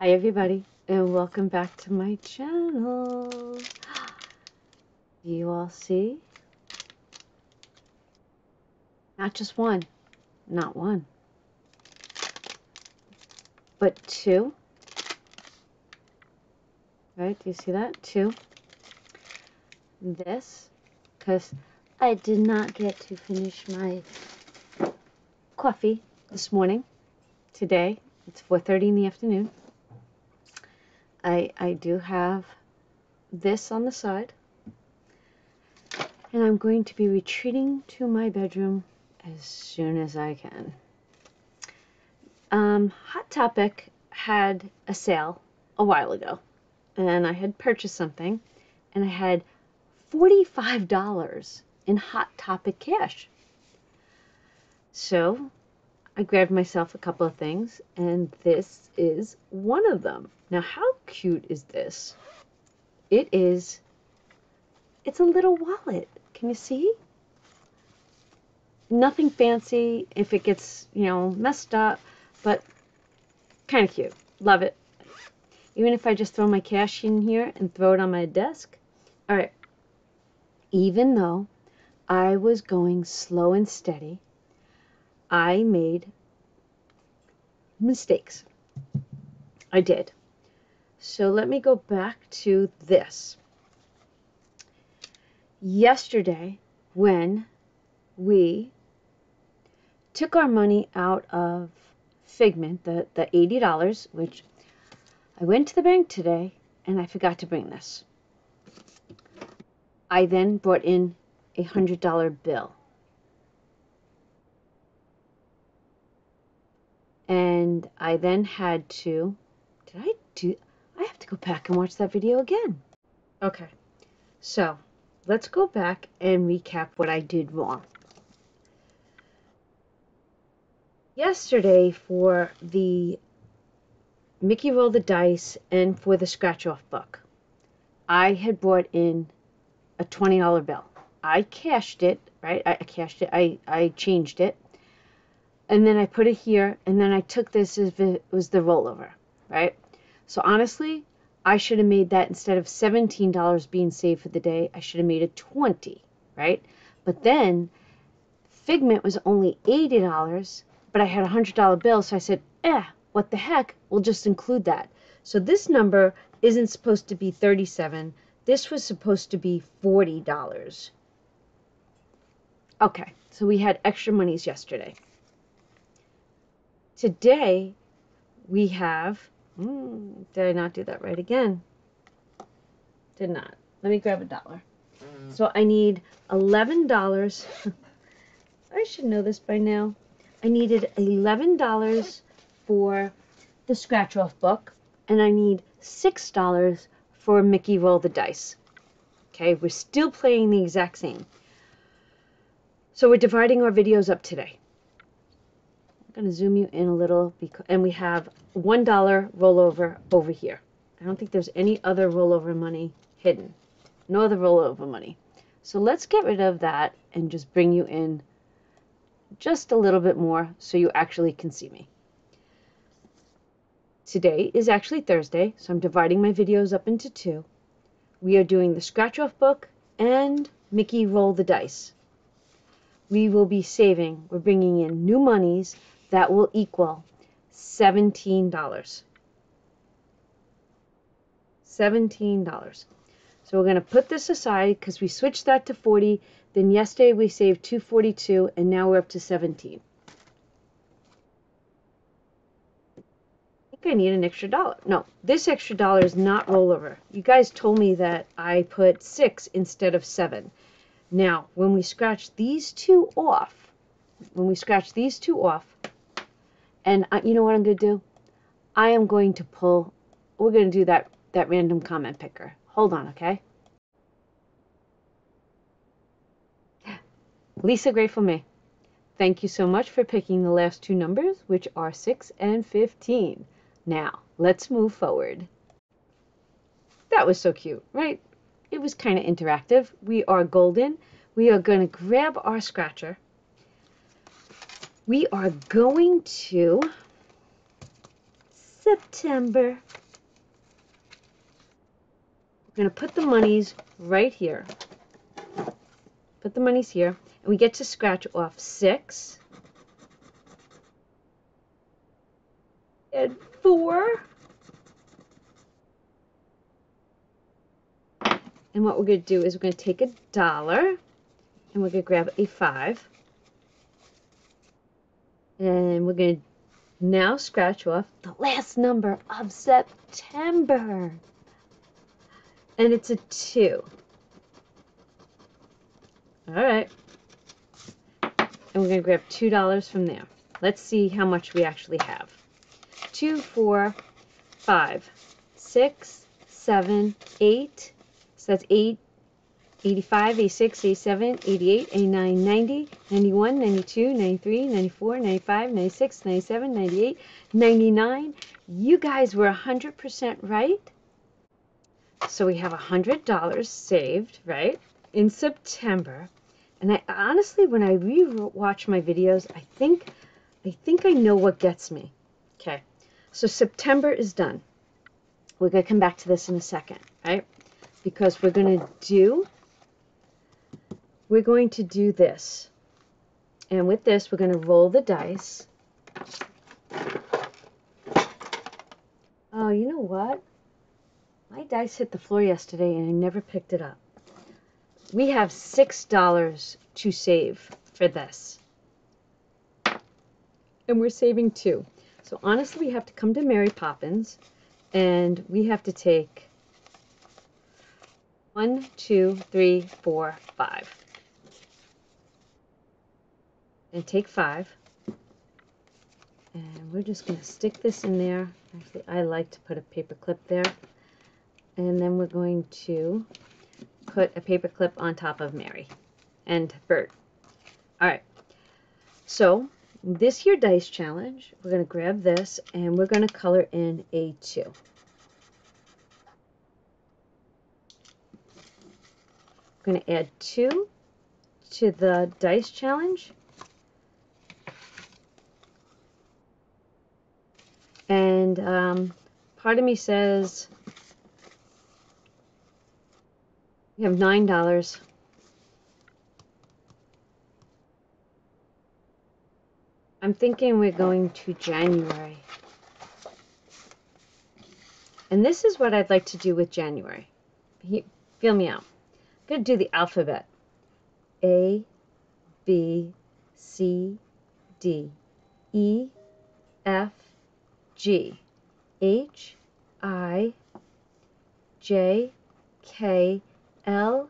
Hi everybody, and welcome back to my channel. Do you all see? Not just one, not one, but two, right? Do you see that? Two. This, because I did not get to finish my coffee this morning. Today, it's 4:30 in the afternoon. I do have this on the side, and I'm going to be retreating to my bedroom as soon as I can. Hot Topic had a sale a while ago, and I had purchased something, and I had $45 in Hot Topic cash. So I grabbed myself a couple of things, and this is one of them. Now, how cute is this? It's a little wallet. Can you see? Nothing fancy if it gets, you know, messed up, but kind of cute. Love it. Even if I just throw my cash in here and throw it on my desk. All right. Even though I was going slow and steady, I made mistakes. I did. So let me go back to this. Yesterday, when we took our money out of Figment, the $80, which I went to the bank today and I forgot to bring this. I then brought in a $100 bill. And I then had to, I have to go back and watch that video again. Okay, so let's go back and recap what I did wrong. Yesterday, for the Mickey Roll the Dice and for the scratch-off book, I had brought in a $20 bill. I cashed it, right? I cashed it. I changed it. And then I put it here, and then I took this as it was the rollover, right? So honestly, I should have made that, instead of $17 being saved for the day, I should have made it $20, right? But then Figment was only $80, but I had a $100 bill, so I said, what the heck? We'll just include that. So this number isn't supposed to be $37. This was supposed to be $40. Okay, so we had extra monies yesterday. Today, we have, did I not do that right again? Did not. Let me grab $1. So I need $11. I should know this by now. I needed $11 for the scratch-off book, and I need $6 for Mickey Roll the Dice. Okay, we're still playing the exact same. So we're dividing our videos up today. I'm going to zoom you in a little, because, and we have $1 rollover over here. I don't think there's any other rollover money hidden. No other rollover money. So let's get rid of that and just bring you in just a little bit more so you actually can see me. Today is actually Thursday, so I'm dividing my videos up into two. We are doing the scratch-off book and Mickey Roll the Dice. We will be saving. We're bringing in new monies. That will equal $17. $17. So we're going to put this aside because we switched that to 40. Then yesterday we saved $242, and now we're up to 17. I think I need an extra dollar. No, this extra dollar is not rollover. You guys told me that I put 6 instead of 7. Now, when we scratch these two off, and you know what I'm going to do? I am going to pull, we're going to do that random comment picker. Hold on, okay? Lisa Grateful Me, thank you so much for picking the last two numbers, which are 6 and 15. Now, let's move forward. That was so cute, right? It was kind of interactive. We are golden. We are going to grab our scratcher. We are going to September. We're going to put the monies right here. Put the monies here, and we get to scratch off 6. And 4. And what we're going to do is we're going to take $1, and we're going to grab a 5. And we're going to now scratch off the last number of September. And it's a 2. All right. And we're going to grab $2 from there. Let's see how much we actually have. 2, 4, 5, 6, 7, 8. So that's 8, 85, 86, 87, 88, 89, 90, 91, 92, 93, 94, 95, 96, 97, 98, 99. You guys were 100% right. So we have $100 saved, right, in September. And I honestly, when I re-watch my videos, I think I know what gets me. Okay, so September is done. We're going to come back to this in a second, right? Because we're going to do, this. And with this, we're going to roll the dice. Oh, you know what? My dice hit the floor yesterday and I never picked it up. We have $6 to save for this. And we're saving 2. So honestly, we have to come to Mary Poppins and we have to take 1, 2, 3, 4, 5. And take 5. And we're just going to stick this in there. Actually, I like to put a paper clip there. And then we're going to put a paper clip on top of Mary and Bert. All right. So this here dice challenge, we're going to grab this and we're going to color in a 2. I'm going to add 2 to the dice challenge. And part of me says we have $9. I'm thinking we're going to January. And this is what I'd like to do with January. Feel me out. I'm going to do the alphabet. A, B, C, D, E, F, G, H, I, J, K, L,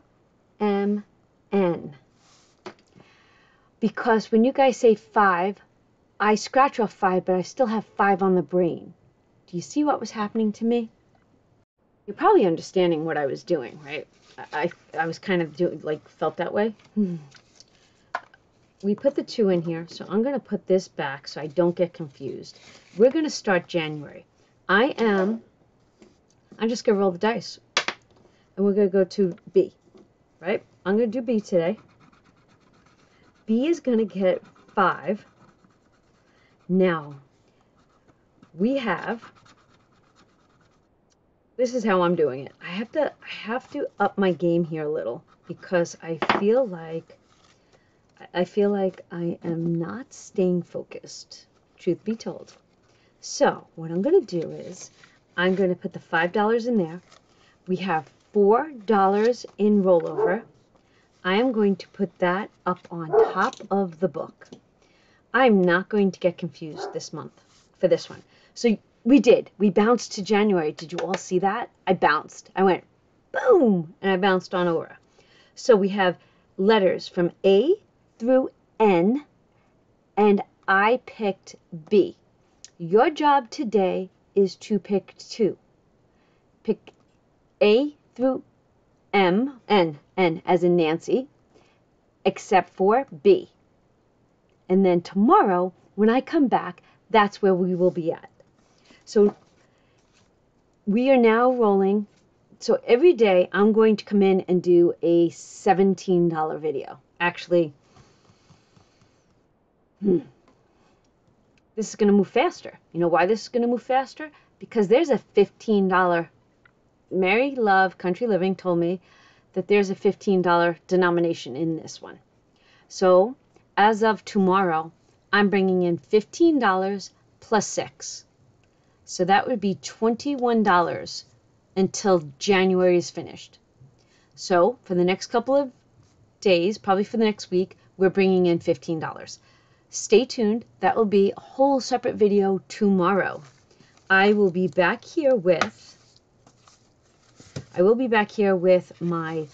M, N. Because when you guys say 5, I scratch off 5, but I still have 5 on the brain. Do you see what was happening to me? You're probably understanding what I was doing, right? I was kind of doing, like, felt that way. We put the 2 in here, so I'm going to put this back so I don't get confused. We're going to start January. I'm just going to roll the dice. And we're going to go to B, right? I'm going to do B today. B is going to get 5. Now, we have... This is how I'm doing it. I have to up my game here a little because I feel like I am not staying focused, truth be told. So what I'm going to do is I'm going to put the $5 in there. We have $4 in rollover. I am going to put that up on top of the book. I'm not going to get confused this month for this one. So we did. We bounced to January. Did you all see that? I bounced. I went boom, and I bounced on over. So we have letters from A through N, and I picked B. Your job today is to pick 2. Pick A through M, N as in Nancy, except for B. And then tomorrow, when I come back, that's where we will be at. So we are now rolling. So every day I'm going to come in and do a $17 video. Actually, this is going to move faster. You know why this is going to move faster? because there's a $15. Mary Love Country Living told me that there's a $15 denomination in this one. So as of tomorrow, I'm bringing in $15 plus 6. So that would be $21 until January is finished. So for the next couple of days, probably for the next week, we're bringing in $15. Stay tuned. That will be a whole separate video tomorrow. I will be back here with my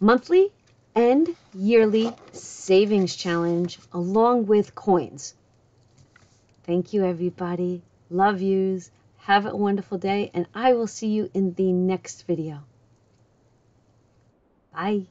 monthly and yearly savings challenge along with coins. Thank you, everybody. Love yous. Have a wonderful day, and I will see you in the next video. Bye.